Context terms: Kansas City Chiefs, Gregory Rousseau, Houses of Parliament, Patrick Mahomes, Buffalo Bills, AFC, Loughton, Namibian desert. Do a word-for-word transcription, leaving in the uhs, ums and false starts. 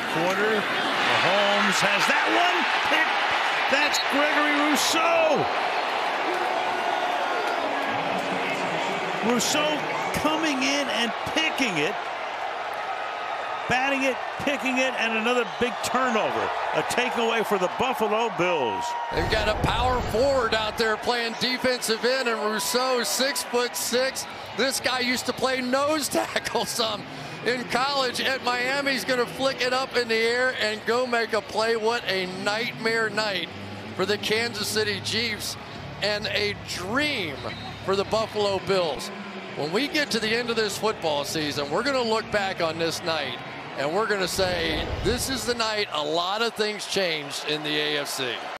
the quarter. Mahomes has that one pick. That's Gregory Rousseau. Rousseau coming in and picking it. Batting it, picking it, and another big turnover. A takeaway for the Buffalo Bills. They've got a power forward out there playing defensive end, and Rousseau, six foot six. This guy used to play nose tackle some in college at Miami. He's going to flick it up in the air and go make a play. What a nightmare night for the Kansas City Chiefs and a dream for the Buffalo Bills. When we get to the end of this football season, we're going to look back on this night. And we're going to say, this is the night a lot of things changed in the A F C.